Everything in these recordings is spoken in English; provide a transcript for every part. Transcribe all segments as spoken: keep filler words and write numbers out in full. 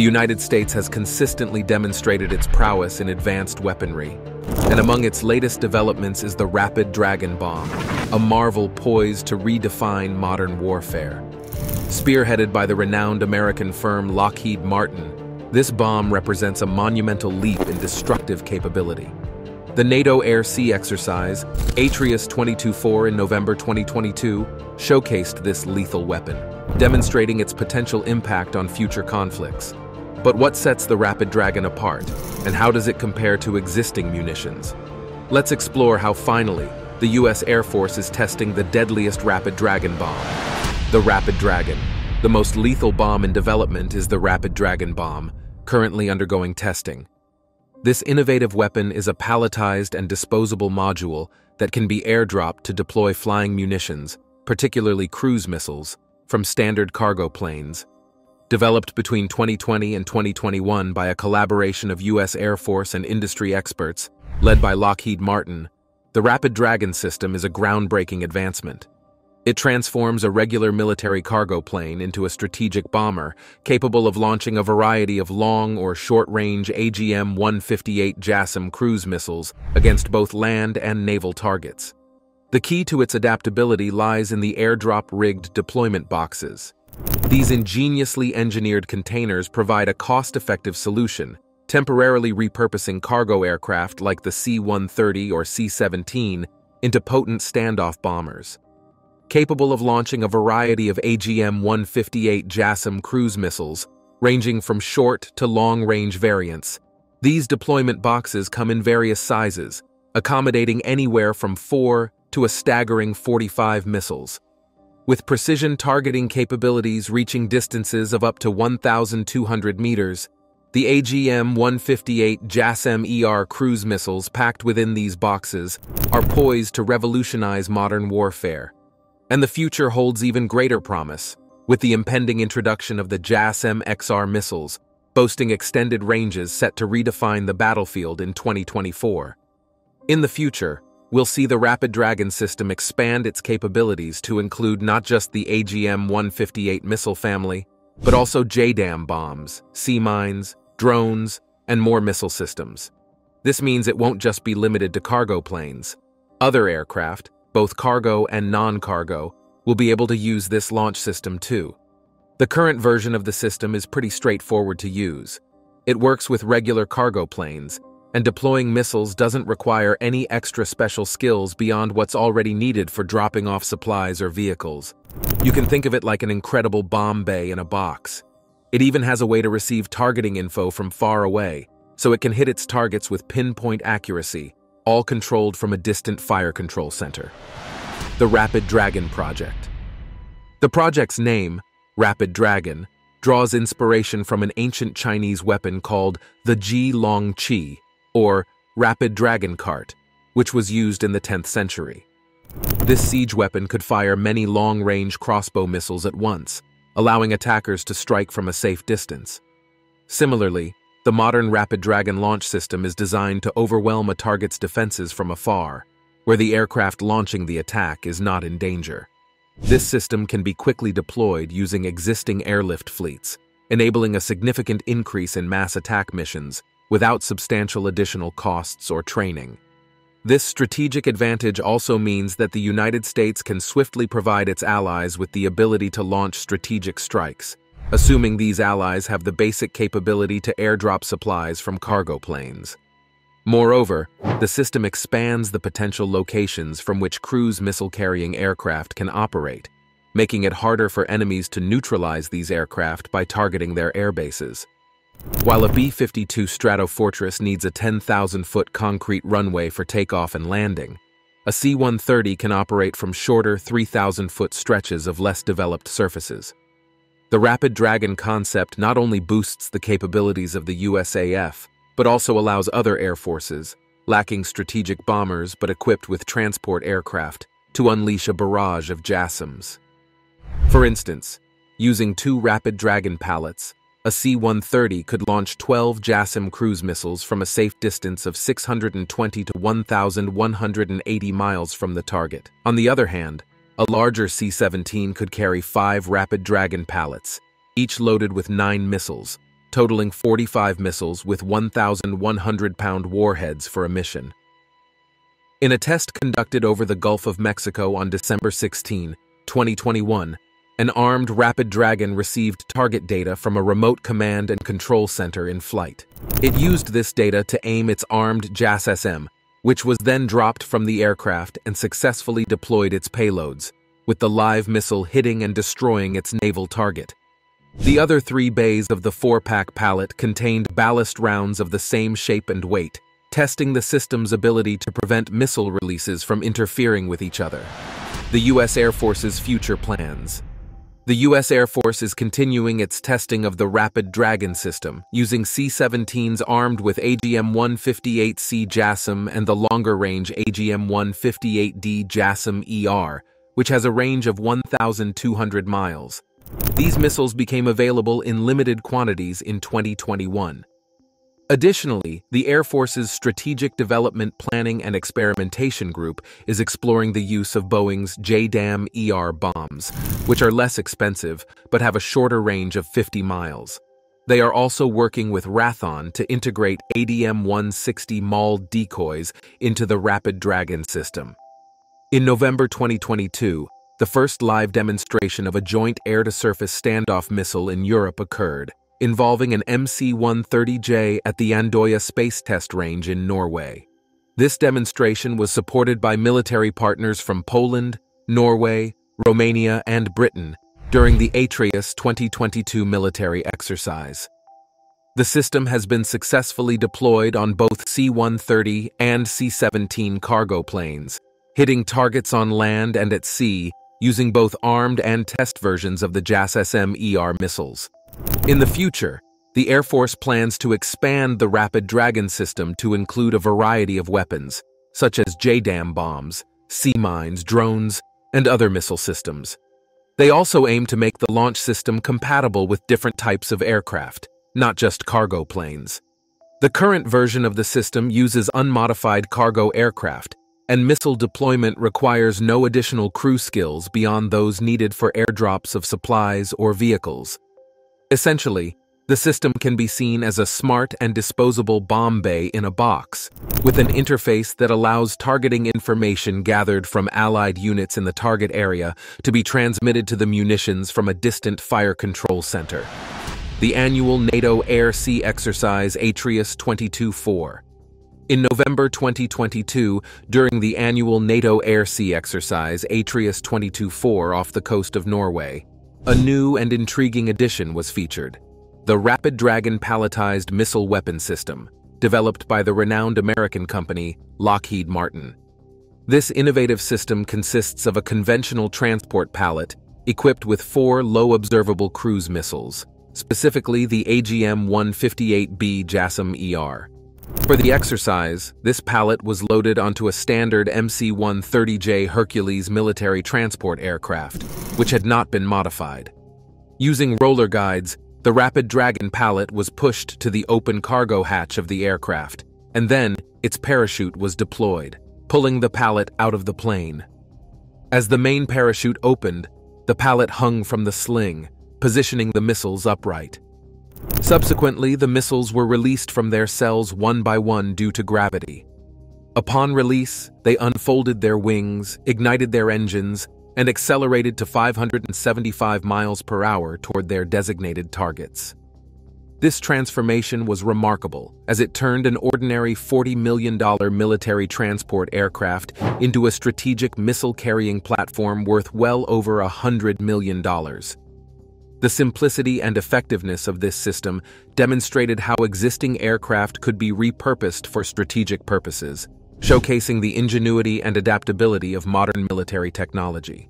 The United States has consistently demonstrated its prowess in advanced weaponry, and among its latest developments is the Rapid Dragon Bomb, a marvel poised to redefine modern warfare. Spearheaded by the renowned American firm Lockheed Martin, this bomb represents a monumental leap in destructive capability. The NATO Air-Sea exercise, Atreus twenty-two four in November twenty twenty-two, showcased this lethal weapon, demonstrating its potential impact on future conflicts. But what sets the Rapid Dragon apart, and how does it compare to existing munitions? Let's explore how finally, the U S Air Force is testing the deadliest Rapid Dragon bomb. The Rapid Dragon. The most lethal bomb in development is the Rapid Dragon bomb, currently undergoing testing. This innovative weapon is a palletized and disposable module that can be airdropped to deploy flying munitions, particularly cruise missiles, from standard cargo planes. Developed between twenty twenty and twenty twenty-one by a collaboration of U S Air Force and industry experts, led by Lockheed Martin, the Rapid Dragon system is a groundbreaking advancement. It transforms a regular military cargo plane into a strategic bomber capable of launching a variety of long or short-range A G M one fifty-eight JASSM cruise missiles against both land and naval targets. The key to its adaptability lies in the airdrop-rigged deployment boxes. These ingeniously engineered containers provide a cost-effective solution, temporarily repurposing cargo aircraft like the C one thirty or C seventeen into potent standoff bombers. Capable of launching a variety of A G M one fifty-eight JASSM cruise missiles, ranging from short to long-range variants, these deployment boxes come in various sizes, accommodating anywhere from four to a staggering forty-five missiles. With precision targeting capabilities reaching distances of up to one thousand two hundred meters, the A G M one fifty-eight JASSM E R cruise missiles packed within these boxes are poised to revolutionize modern warfare. And the future holds even greater promise, with the impending introduction of the JASSM X R missiles, boasting extended ranges set to redefine the battlefield in twenty twenty-four. In the future, we'll see the Rapid Dragon system expand its capabilities to include not just the A G M one fifty-eight missile family, but also J DAM bombs, sea mines, drones, and more missile systems. This means it won't just be limited to cargo planes. Other aircraft, both cargo and non-cargo, will be able to use this launch system too. The current version of the system is pretty straightforward to use. It works with regular cargo planes, and deploying missiles doesn't require any extra special skills beyond what's already needed for dropping off supplies or vehicles. You can think of it like an incredible bomb bay in a box. It even has a way to receive targeting info from far away, so it can hit its targets with pinpoint accuracy, all controlled from a distant fire control center. The Rapid Dragon Project. The project's name, Rapid Dragon, draws inspiration from an ancient Chinese weapon called the Ji Long Qi, or Rapid Dragon Cart, which was used in the tenth century. This siege weapon could fire many long-range crossbow missiles at once, allowing attackers to strike from a safe distance. Similarly, the modern Rapid Dragon launch system is designed to overwhelm a target's defenses from afar, where the aircraft launching the attack is not in danger. This system can be quickly deployed using existing airlift fleets, enabling a significant increase in mass attack missions without substantial additional costs or training. This strategic advantage also means that the United States can swiftly provide its allies with the ability to launch strategic strikes, assuming these allies have the basic capability to airdrop supplies from cargo planes. Moreover, the system expands the potential locations from which cruise missile-carrying aircraft can operate, making it harder for enemies to neutralize these aircraft by targeting their airbases. While a B fifty-two Stratofortress needs a ten thousand foot concrete runway for takeoff and landing, a C one thirty can operate from shorter three thousand foot stretches of less developed surfaces. The Rapid Dragon concept not only boosts the capabilities of the U S A F, but also allows other air forces, lacking strategic bombers but equipped with transport aircraft, to unleash a barrage of JASSMs. For instance, using two Rapid Dragon pallets, a C one thirty could launch twelve JASSM cruise missiles from a safe distance of six hundred twenty to one thousand one hundred eighty miles from the target. On the other hand, a larger C seventeen could carry five Rapid Dragon pallets, each loaded with nine missiles, totaling forty-five missiles with one thousand one hundred pound warheads for a mission. In a test conducted over the Gulf of Mexico on December sixteenth, twenty twenty-one, an armed Rapid Dragon received target data from a remote command and control center in flight. It used this data to aim its armed J A S S M, which was then dropped from the aircraft and successfully deployed its payloads, with the live missile hitting and destroying its naval target. The other three bays of the four-pack pallet contained ballast rounds of the same shape and weight, testing the system's ability to prevent missile releases from interfering with each other. The U S Air Force's future plans. The U S Air Force is continuing its testing of the Rapid Dragon system, using C seventeens armed with A G M one fifty-eight C J A S S M and the longer-range A G M one fifty-eight D J A S S M E R, which has a range of one thousand two hundred miles. These missiles became available in limited quantities in twenty twenty-one. Additionally, the Air Force's Strategic Development Planning and Experimentation Group is exploring the use of Boeing's J D A M E R bombs, which are less expensive but have a shorter range of fifty miles. They are also working with Rathon to integrate A D M one sixty M A L decoys into the Rapid Dragon system. In November twenty twenty-two, the first live demonstration of a joint air-to-surface standoff missile in Europe occurred, involving an M C one thirty J at the Andøya Space Test Range in Norway. This demonstration was supported by military partners from Poland, Norway, Romania, and Britain during the Atreus twenty twenty-two military exercise. The system has been successfully deployed on both C one thirty and C seventeen cargo planes, hitting targets on land and at sea using both armed and test versions of the J A S S M E R missiles. In the future, the Air Force plans to expand the Rapid Dragon system to include a variety of weapons, such as J D A M bombs, sea mines, drones, and other missile systems. They also aim to make the launch system compatible with different types of aircraft, not just cargo planes. The current version of the system uses unmodified cargo aircraft, and missile deployment requires no additional crew skills beyond those needed for airdrops of supplies or vehicles. Essentially, the system can be seen as a smart and disposable bomb bay in a box, with an interface that allows targeting information gathered from allied units in the target area to be transmitted to the munitions from a distant fire control center. The annual NATO Air-Sea exercise Atreus twenty-two four. In November twenty twenty-two, during the annual NATO Air-Sea exercise Atreus twenty-two four off the coast of Norway, a new and intriguing addition was featured, the Rapid Dragon palletized missile weapon system, developed by the renowned American company Lockheed Martin. This innovative system consists of a conventional transport pallet equipped with four low-observable cruise missiles, specifically the A G M one fifty-eight B J A S S M E R. For the exercise, this pallet was loaded onto a standard M C one thirty J Hercules military transport aircraft, which had not been modified. Using roller guides, the Rapid Dragon pallet was pushed to the open cargo hatch of the aircraft, and then its parachute was deployed, pulling the pallet out of the plane. As the main parachute opened, the pallet hung from the sling, positioning the missiles upright. Subsequently, the missiles were released from their cells one by one due to gravity. Upon release, they unfolded their wings, ignited their engines, and accelerated to five hundred seventy-five miles per hour toward their designated targets. This transformation was remarkable, as it turned an ordinary forty million dollar military transport aircraft into a strategic missile-carrying platform worth well over one hundred million dollars. The simplicity and effectiveness of this system demonstrated how existing aircraft could be repurposed for strategic purposes, showcasing the ingenuity and adaptability of modern military technology.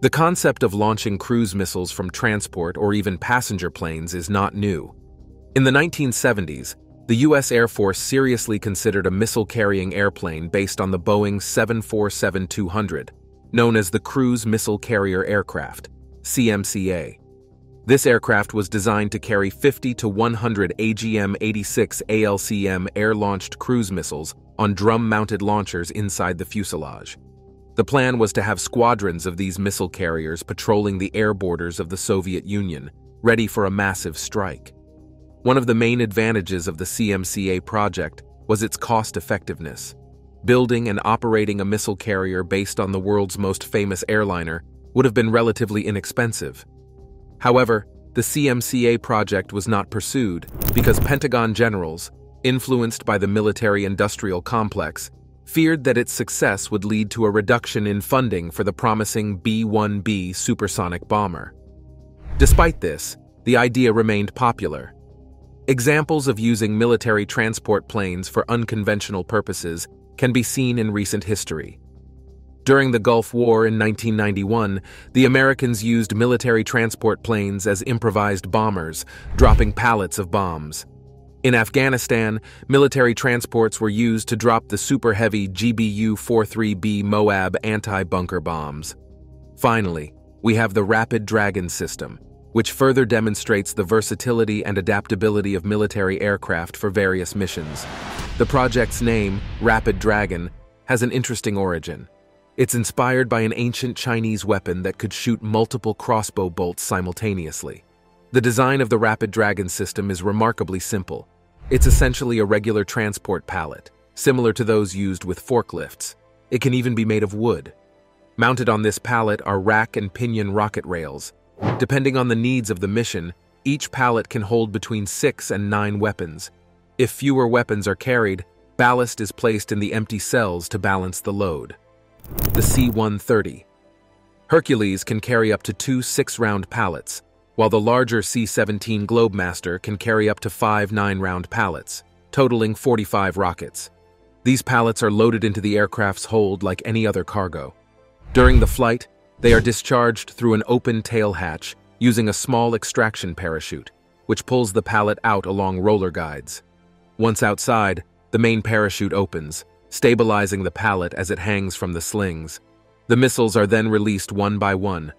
The concept of launching cruise missiles from transport or even passenger planes is not new. In the nineteen seventies, the U S Air Force seriously considered a missile-carrying airplane based on the Boeing seven forty-seven two hundred, known as the Cruise Missile Carrier Aircraft, C M C A. This aircraft was designed to carry fifty to one hundred A G M eighty-six A L C M air-launched cruise missiles on drum-mounted launchers inside the fuselage. The plan was to have squadrons of these missile carriers patrolling the air borders of the Soviet Union, ready for a massive strike. One of the main advantages of the C M C A project was its cost-effectiveness. Building and operating a missile carrier based on the world's most famous airliner would have been relatively inexpensive. However, the C M C A project was not pursued because Pentagon generals, influenced by the military-industrial complex, feared that its success would lead to a reduction in funding for the promising B one B supersonic bomber. Despite this, the idea remained popular. Examples of using military transport planes for unconventional purposes can be seen in recent history. During the Gulf War in nineteen ninety-one, the Americans used military transport planes as improvised bombers, dropping pallets of bombs. In Afghanistan, military transports were used to drop the super heavy G B U forty-three B MOAB anti-bunker bombs. Finally, we have the Rapid Dragon system, which further demonstrates the versatility and adaptability of military aircraft for various missions. The project's name, Rapid Dragon, has an interesting origin. It's inspired by an ancient Chinese weapon that could shoot multiple crossbow bolts simultaneously. The design of the Rapid Dragon system is remarkably simple. It's essentially a regular transport pallet, similar to those used with forklifts. It can even be made of wood. Mounted on this pallet are rack and pinion rocket rails. Depending on the needs of the mission, each pallet can hold between six and nine weapons. If fewer weapons are carried, ballast is placed in the empty cells to balance the load. The C one thirty. Hercules can carry up to two six-round pallets, while the larger C seventeen Globemaster can carry up to five nine-round pallets, totaling forty-five rockets. These pallets are loaded into the aircraft's hold like any other cargo. During the flight, they are discharged through an open tail hatch using a small extraction parachute, which pulls the pallet out along roller guides. Once outside, the main parachute opens, stabilizing the pallet as it hangs from the slings. The missiles are then released one by one.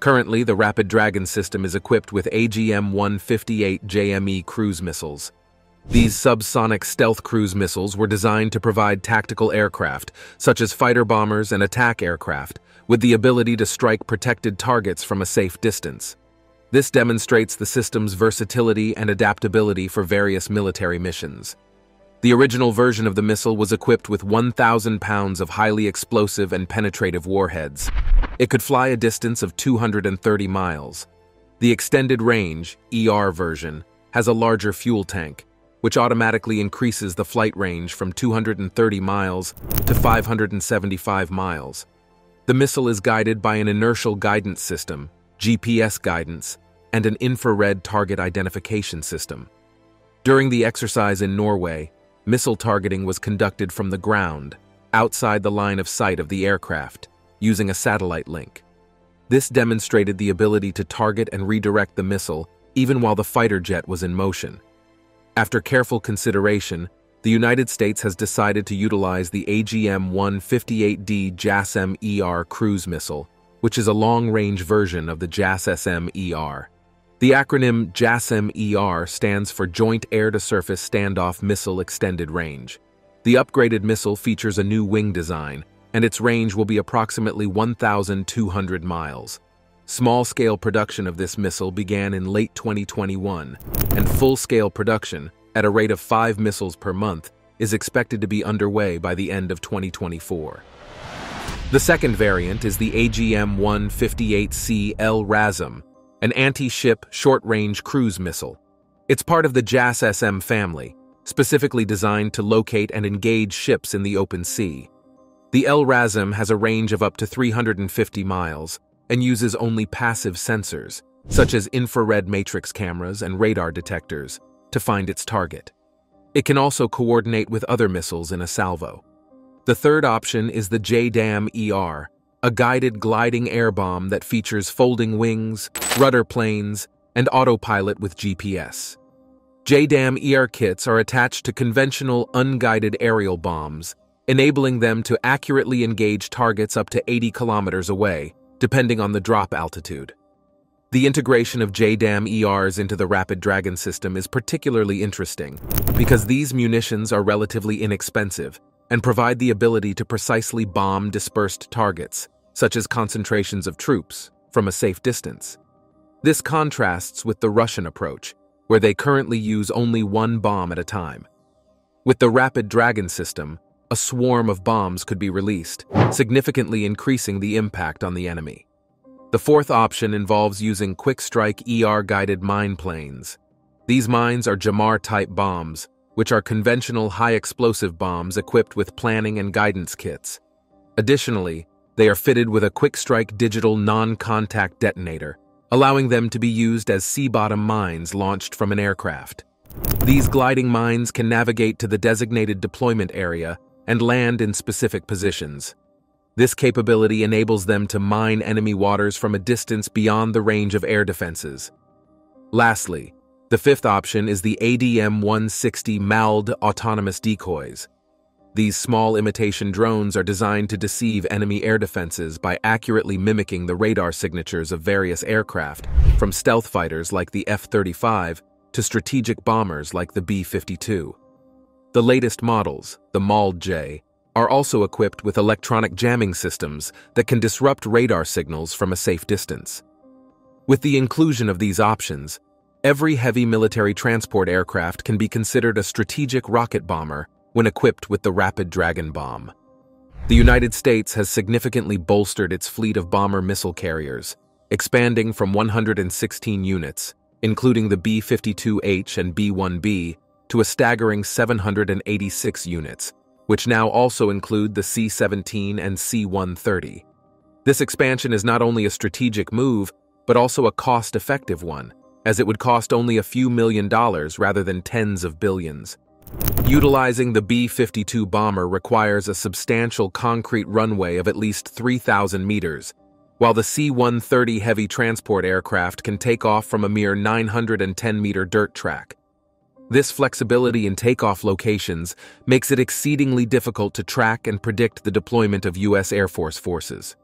Currently, the Rapid Dragon system is equipped with A G M one fifty-eight J M E cruise missiles. These subsonic stealth cruise missiles were designed to provide tactical aircraft, such as fighter bombers and attack aircraft, with the ability to strike protected targets from a safe distance. This demonstrates the system's versatility and adaptability for various military missions. The original version of the missile was equipped with one thousand pounds of highly explosive and penetrative warheads. It could fly a distance of two hundred thirty miles. The extended range, E R version, has a larger fuel tank, which automatically increases the flight range from two hundred thirty miles to five hundred seventy-five miles. The missile is guided by an inertial guidance system, G P S guidance, and an infrared target identification system. During the exercise in Norway, missile targeting was conducted from the ground, outside the line of sight of the aircraft, using a satellite link. This demonstrated the ability to target and redirect the missile even while the fighter jet was in motion. After careful consideration, the United States has decided to utilize the A G M one fifty-eight D JASSM E R cruise missile, which is a long-range version of the JASSM E R. The acronym JASSM E R stands for Joint Air-to-Surface Standoff Missile Extended Range. The upgraded missile features a new wing design, and its range will be approximately one thousand two hundred miles. Small-scale production of this missile began in late twenty twenty-one, and full-scale production, at a rate of five missiles per month, is expected to be underway by the end of twenty twenty-four. The second variant is the A G M one fifty-eight C L RASM, an anti-ship, short-range cruise missile. It's part of the JASSM family, specifically designed to locate and engage ships in the open sea. The L RASM has a range of up to three hundred fifty miles, and uses only passive sensors, such as infrared matrix cameras and radar detectors, to find its target. It can also coordinate with other missiles in a salvo. The third option is the J DAM E R, a guided gliding air bomb that features folding wings, rudder planes, and autopilot with G P S. J DAM E R kits are attached to conventional unguided aerial bombs, enabling them to accurately engage targets up to eighty kilometers away, depending on the drop altitude. The integration of J DAM E Rs into the Rapid Dragon system is particularly interesting because these munitions are relatively inexpensive and provide the ability to precisely bomb dispersed targets, such as concentrations of troops, from a safe distance. This contrasts with the Russian approach, where they currently use only one bomb at a time. With the Rapid Dragon system, a swarm of bombs could be released, significantly increasing the impact on the enemy. The fourth option involves using quick-strike E R-guided mine planes. These mines are Jamar-type bombs, which are conventional high-explosive bombs equipped with planning and guidance kits. Additionally, they are fitted with a quick-strike digital non-contact detonator, allowing them to be used as sea-bottom mines launched from an aircraft. These gliding mines can navigate to the designated deployment area and land in specific positions. This capability enables them to mine enemy waters from a distance beyond the range of air defenses. Lastly, the fifth option is the A D M one sixty MALD autonomous decoys. These small imitation drones are designed to deceive enemy air defenses by accurately mimicking the radar signatures of various aircraft, from stealth fighters like the F thirty-five to strategic bombers like the B fifty-two. The latest models, the MALD J, are also equipped with electronic jamming systems that can disrupt radar signals from a safe distance. With the inclusion of these options, every heavy military transport aircraft can be considered a strategic rocket bomber when equipped with the Rapid Dragon bomb. The United States has significantly bolstered its fleet of bomber missile carriers, expanding from one hundred sixteen units, including the B fifty-two H and B one B, to a staggering seven hundred eighty-six units, which now also include the C seventeen and C one thirty. This expansion is not only a strategic move, but also a cost-effective one, as it would cost only a few million dollars rather than tens of billions. Utilizing the B fifty-two bomber requires a substantial concrete runway of at least three thousand meters, while the C one thirty heavy transport aircraft can take off from a mere nine hundred ten meter dirt track. This flexibility in takeoff locations makes it exceedingly difficult to track and predict the deployment of U S Air Force forces.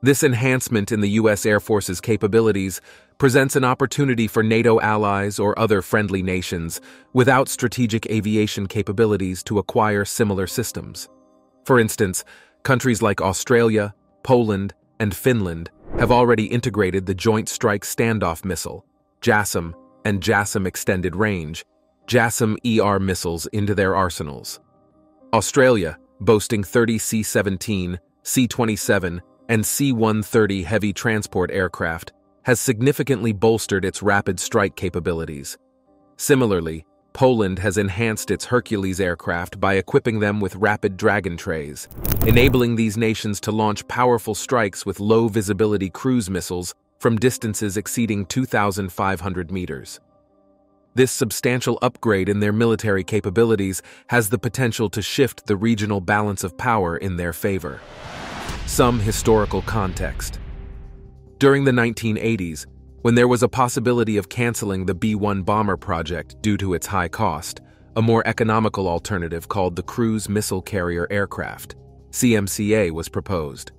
This enhancement in the U S Air Force's capabilities presents an opportunity for NATO allies or other friendly nations without strategic aviation capabilities to acquire similar systems. For instance, countries like Australia, Poland, and Finland have already integrated the Joint Strike Standoff Missile, JASSM, and JASSM Extended Range, JASSM E R missiles into their arsenals. Australia, boasting thirty C seventeen, C twenty-seven, and C one thirty heavy transport aircraft, has significantly bolstered its rapid strike capabilities. Similarly, Poland has enhanced its Hercules aircraft by equipping them with Rapid Dragon trays, enabling these nations to launch powerful strikes with low-visibility cruise missiles from distances exceeding two thousand five hundred meters. This substantial upgrade in their military capabilities has the potential to shift the regional balance of power in their favor. Some historical context. During the nineteen eighties, when there was a possibility of canceling the B one bomber project due to its high cost, a more economical alternative called the Cruise Missile Carrier Aircraft, C M C A, was proposed.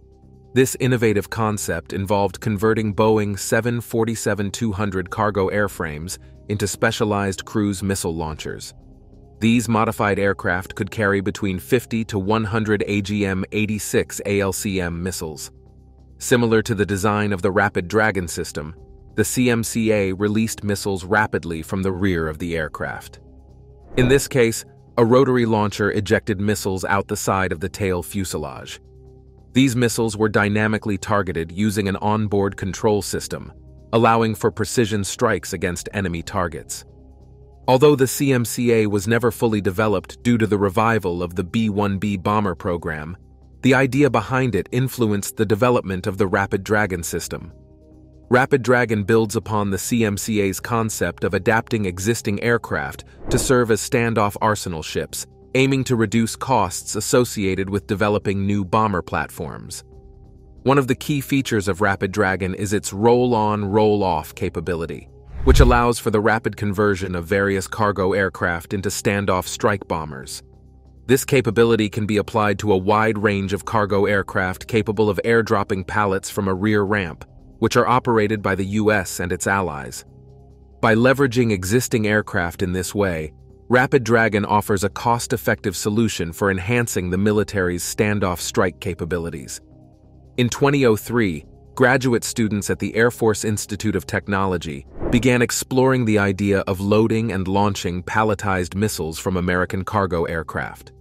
This innovative concept involved converting Boeing seven forty-seven two hundred cargo airframes into specialized cruise missile launchers. These modified aircraft could carry between fifty to one hundred A G M eighty-six A L C M missiles. Similar to the design of the Rapid Dragon system, the C M C A released missiles rapidly from the rear of the aircraft. In this case, a rotary launcher ejected missiles out the side of the tail fuselage. These missiles were dynamically targeted using an onboard control system, allowing for precision strikes against enemy targets. Although the C M C A was never fully developed due to the revival of the B one B bomber program, the idea behind it influenced the development of the Rapid Dragon system. Rapid Dragon builds upon the C M C A's concept of adapting existing aircraft to serve as standoff arsenal ships, aiming to reduce costs associated with developing new bomber platforms. One of the key features of Rapid Dragon is its roll-on, roll-off capability, which allows for the rapid conversion of various cargo aircraft into standoff strike bombers. This capability can be applied to a wide range of cargo aircraft capable of airdropping pallets from a rear ramp, which are operated by the U S and its allies. By leveraging existing aircraft in this way, Rapid Dragon offers a cost-effective solution for enhancing the military's standoff strike capabilities. In twenty oh three, graduate students at the Air Force Institute of Technology began exploring the idea of loading and launching palletized missiles from American cargo aircraft.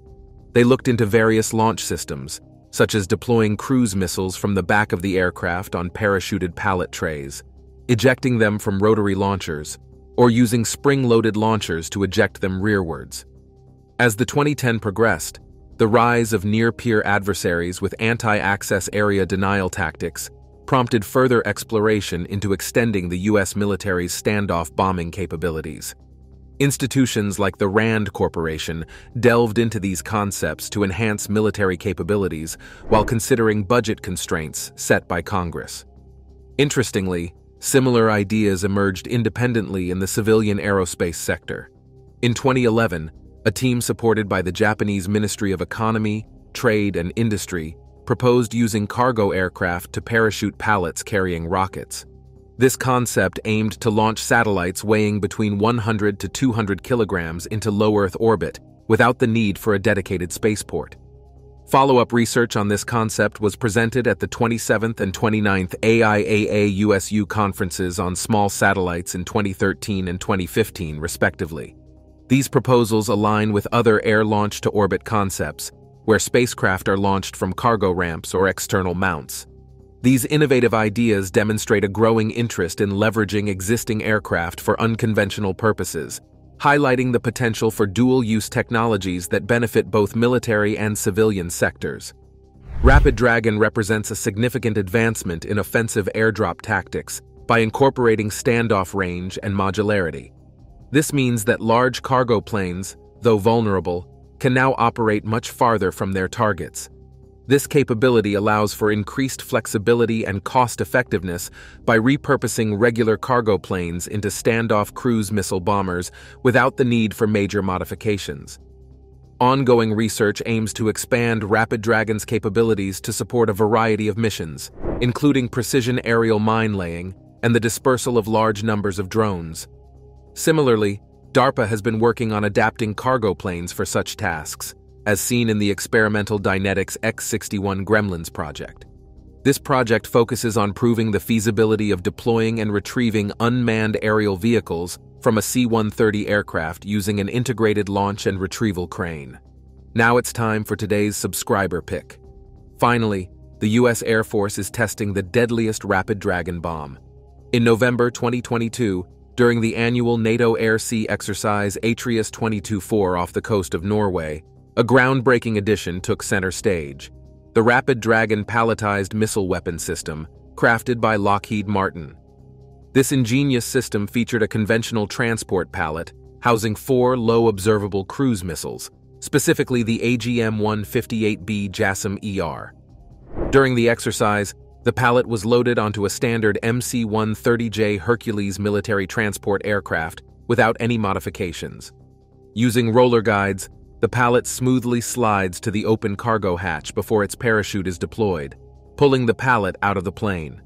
They looked into various launch systems, such as deploying cruise missiles from the back of the aircraft on parachuted pallet trays, ejecting them from rotary launchers, or using spring-loaded launchers to eject them rearwards. As the twenty ten progressed, the rise of near-peer adversaries with anti-access area denial tactics prompted further exploration into extending the U S military's standoff bombing capabilities. Institutions like the RAND Corporation delved into these concepts to enhance military capabilities while considering budget constraints set by Congress. Interestingly, similar ideas emerged independently in the civilian aerospace sector. In twenty eleven, a team supported by the Japanese Ministry of Economy, Trade and Industry proposed using cargo aircraft to parachute pallets carrying rockets. This concept aimed to launch satellites weighing between one hundred to two hundred kilograms into low Earth orbit without the need for a dedicated spaceport. Follow-up research on this concept was presented at the twenty-seventh and twenty-ninth A I A A U S U conferences on small satellites in twenty thirteen and twenty fifteen, respectively. These proposals align with other air launch-to-orbit concepts, where spacecraft are launched from cargo ramps or external mounts. These innovative ideas demonstrate a growing interest in leveraging existing aircraft for unconventional purposes, highlighting the potential for dual-use technologies that benefit both military and civilian sectors. Rapid Dragon represents a significant advancement in offensive airdrop tactics by incorporating standoff range and modularity. This means that large cargo planes, though vulnerable, can now operate much farther from their targets. This capability allows for increased flexibility and cost-effectiveness by repurposing regular cargo planes into standoff cruise missile bombers without the need for major modifications. Ongoing research aims to expand Rapid Dragon's capabilities to support a variety of missions, including precision aerial mine laying and the dispersal of large numbers of drones. Similarly, DARPA has been working on adapting cargo planes for such tasks, as seen in the experimental Dynetics X sixty-one Gremlins project. This project focuses on proving the feasibility of deploying and retrieving unmanned aerial vehicles from a C one thirty aircraft using an integrated launch and retrieval crane. Now it's time for today's subscriber pick. Finally, the U S Air Force is testing the deadliest Rapid Dragon bomb. In November twenty twenty-two, during the annual NATO Air-Sea exercise Atreus twenty-two four off the coast of Norway, a groundbreaking addition took center stage: the Rapid Dragon palletized missile weapon system, crafted by Lockheed Martin. This ingenious system featured a conventional transport pallet housing four low-observable cruise missiles, specifically the A G M one fifty-eight B JASSM E R. During the exercise, the pallet was loaded onto a standard M C one thirty J Hercules military transport aircraft without any modifications. Using roller guides, the pallet smoothly slides to the open cargo hatch before its parachute is deployed, pulling the pallet out of the plane.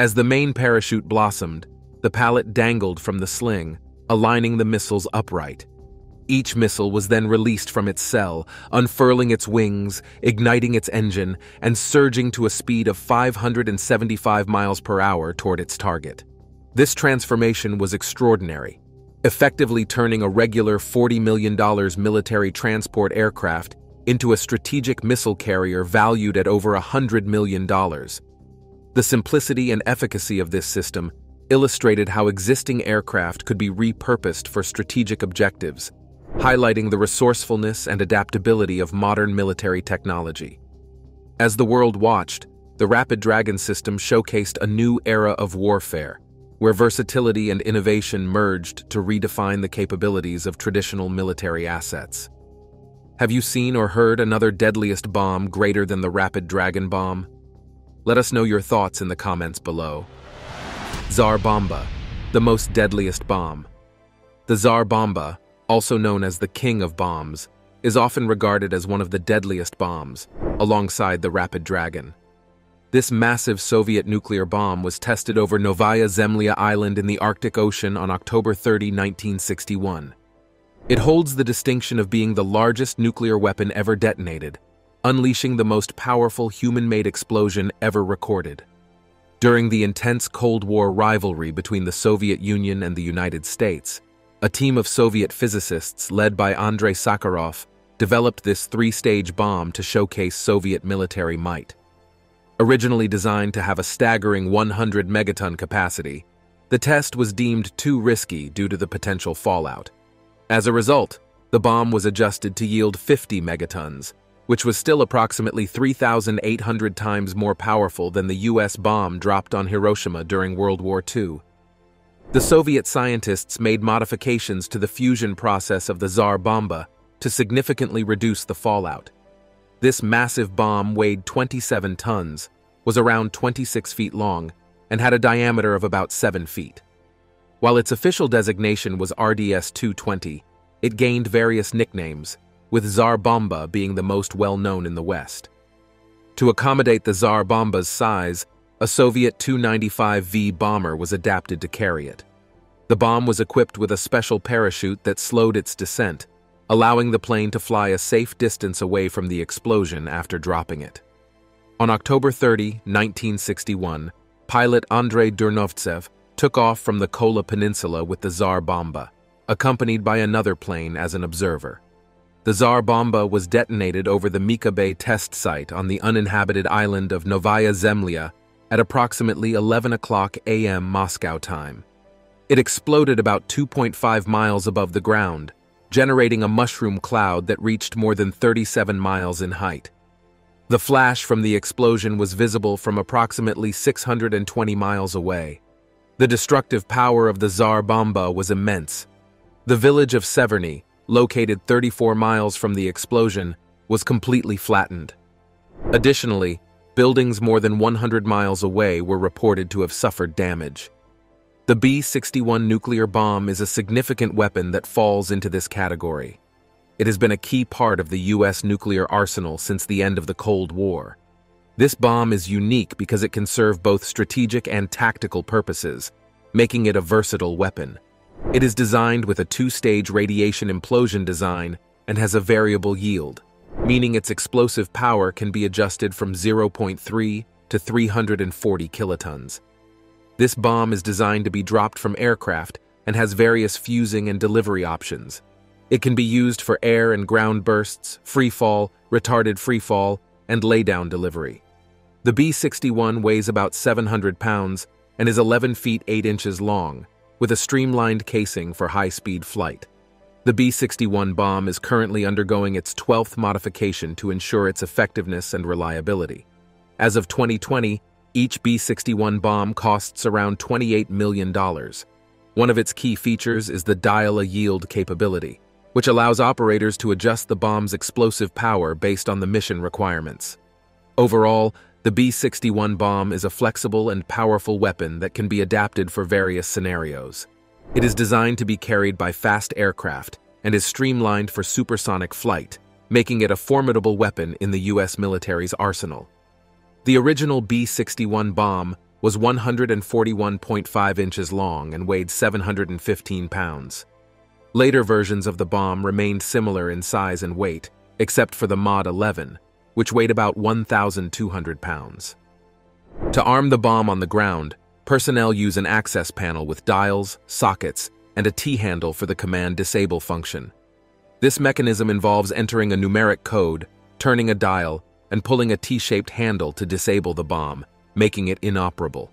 As the main parachute blossomed, the pallet dangled from the sling, aligning the missiles upright. Each missile was then released from its cell, unfurling its wings, igniting its engine, and surging to a speed of five hundred seventy-five miles per hour toward its target. This transformation was extraordinary, effectively turning a regular forty million dollar military transport aircraft into a strategic missile carrier valued at over one hundred million dollars. The simplicity and efficacy of this system illustrated how existing aircraft could be repurposed for strategic objectives, highlighting the resourcefulness and adaptability of modern military technology. As the world watched, the Rapid Dragon system showcased a new era of warfare, where versatility and innovation merged to redefine the capabilities of traditional military assets. Have you seen or heard another deadliest bomb greater than the Rapid Dragon bomb? Let us know your thoughts in the comments below. Tsar Bomba, the most deadliest bomb. The Tsar Bomba, also known as the King of Bombs, is often regarded as one of the deadliest bombs, alongside the Rapid Dragon. This massive Soviet nuclear bomb was tested over Novaya Zemlya Island in the Arctic Ocean on October thirtieth, nineteen sixty-one. It holds the distinction of being the largest nuclear weapon ever detonated, unleashing the most powerful human-made explosion ever recorded. During the intense Cold War rivalry between the Soviet Union and the United States, a team of Soviet physicists led by Andrei Sakharov developed this three-stage bomb to showcase Soviet military might. Originally designed to have a staggering one hundred megaton capacity, the test was deemed too risky due to the potential fallout. As a result, the bomb was adjusted to yield fifty megatons, which was still approximately three thousand eight hundred times more powerful than the U S bomb dropped on Hiroshima during World War Two. The Soviet scientists made modifications to the fusion process of the Tsar Bomba to significantly reduce the fallout. This massive bomb weighed twenty-seven tons, was around twenty-six feet long, and had a diameter of about seven feet. While its official designation was R D S two twenty, it gained various nicknames, with Tsar Bomba being the most well-known in the West. To accommodate the Tsar Bomba's size, a Soviet two ninety-five V bomber was adapted to carry it. The bomb was equipped with a special parachute that slowed its descent, allowing the plane to fly a safe distance away from the explosion after dropping it. On October thirtieth, nineteen sixty-one, pilot Andrei Durnovtsev took off from the Kola Peninsula with the Tsar Bomba, accompanied by another plane as an observer. The Tsar Bomba was detonated over the Mika Bay test site on the uninhabited island of Novaya Zemlya at approximately eleven o'clock A M Moscow time. It exploded about two point five miles above the ground, generating a mushroom cloud that reached more than thirty-seven miles in height. The flash from the explosion was visible from approximately six hundred twenty miles away. The destructive power of the Tsar Bomba was immense. The village of Severny, located thirty-four miles from the explosion, was completely flattened. Additionally, buildings more than one hundred miles away were reported to have suffered damage. The B sixty-one nuclear bomb is a significant weapon that falls into this category. It has been a key part of the U S nuclear arsenal since the end of the Cold War. This bomb is unique because it can serve both strategic and tactical purposes, making it a versatile weapon. It is designed with a two-stage radiation implosion design and has a variable yield, meaning its explosive power can be adjusted from zero point three to three hundred forty kilotons. This bomb is designed to be dropped from aircraft and has various fusing and delivery options. It can be used for air and ground bursts, freefall, retarded freefall, and laydown delivery. The B sixty-one weighs about seven hundred pounds and is eleven feet eight inches long, with a streamlined casing for high-speed flight. The B sixty-one bomb is currently undergoing its twelfth modification to ensure its effectiveness and reliability. As of twenty twenty, each B sixty-one bomb costs around twenty-eight million dollars. One of its key features is the dial-a-yield capability, which allows operators to adjust the bomb's explosive power based on the mission requirements. Overall, the B sixty-one bomb is a flexible and powerful weapon that can be adapted for various scenarios. It is designed to be carried by fast aircraft and is streamlined for supersonic flight, making it a formidable weapon in the U S military's arsenal. The original B sixty-one bomb was one hundred forty-one point five inches long and weighed seven hundred fifteen pounds. Later versions of the bomb remained similar in size and weight, except for the Mod eleven, which weighed about one thousand two hundred pounds. To arm the bomb on the ground, personnel use an access panel with dials, sockets, and a T-handle for the command disable function. This mechanism involves entering a numeric code, turning a dial, and pulling a T-shaped handle to disable the bomb, making it inoperable.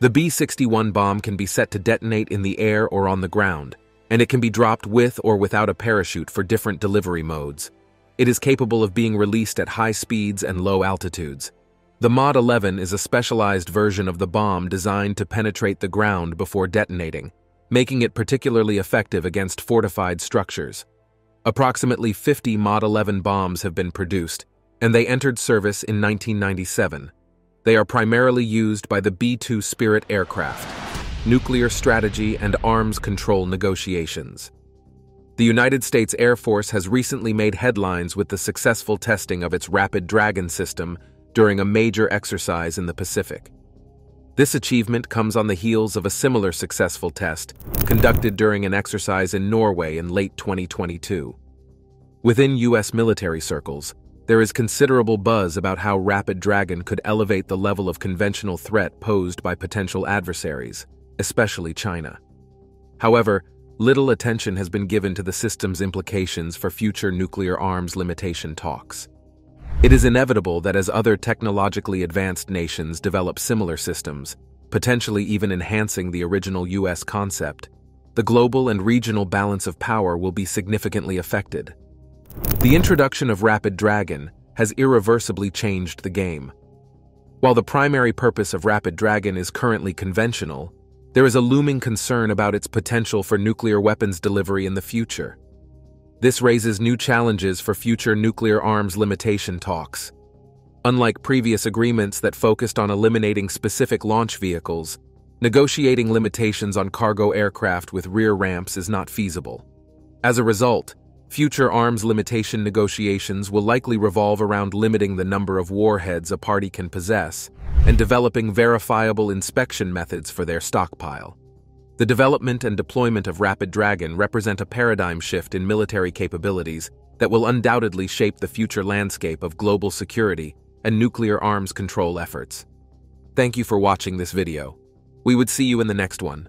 The B sixty-one bomb can be set to detonate in the air or on the ground, and it can be dropped with or without a parachute for different delivery modes. It is capable of being released at high speeds and low altitudes. The Mod eleven is a specialized version of the bomb designed to penetrate the ground before detonating, making it particularly effective against fortified structures. Approximately fifty Mod eleven bombs have been produced, and they entered service in nineteen ninety-seven. They are primarily used by the B two Spirit aircraft, nuclear strategy and arms control negotiations. The United States Air Force has recently made headlines with the successful testing of its Rapid Dragon system during a major exercise in the Pacific. This achievement comes on the heels of a similar successful test conducted during an exercise in Norway in late twenty twenty-two. Within U S military circles, There is considerable buzz about how Rapid Dragon could elevate the level of conventional threat posed by potential adversaries, especially China. However, little attention has been given to the system's implications for future nuclear arms limitation talks. It is inevitable that as other technologically advanced nations develop similar systems, potentially even enhancing the original U S concept, the global and regional balance of power will be significantly affected. The introduction of Rapid Dragon has irreversibly changed the game. While the primary purpose of Rapid Dragon is currently conventional, there is a looming concern about its potential for nuclear weapons delivery in the future. This raises new challenges for future nuclear arms limitation talks. Unlike previous agreements that focused on eliminating specific launch vehicles, negotiating limitations on cargo aircraft with rear ramps is not feasible. As a result, future arms limitation negotiations will likely revolve around limiting the number of warheads a party can possess and developing verifiable inspection methods for their stockpile. The development and deployment of Rapid Dragon represent a paradigm shift in military capabilities that will undoubtedly shape the future landscape of global security and nuclear arms control efforts. Thank you for watching this video. We would see you in the next one.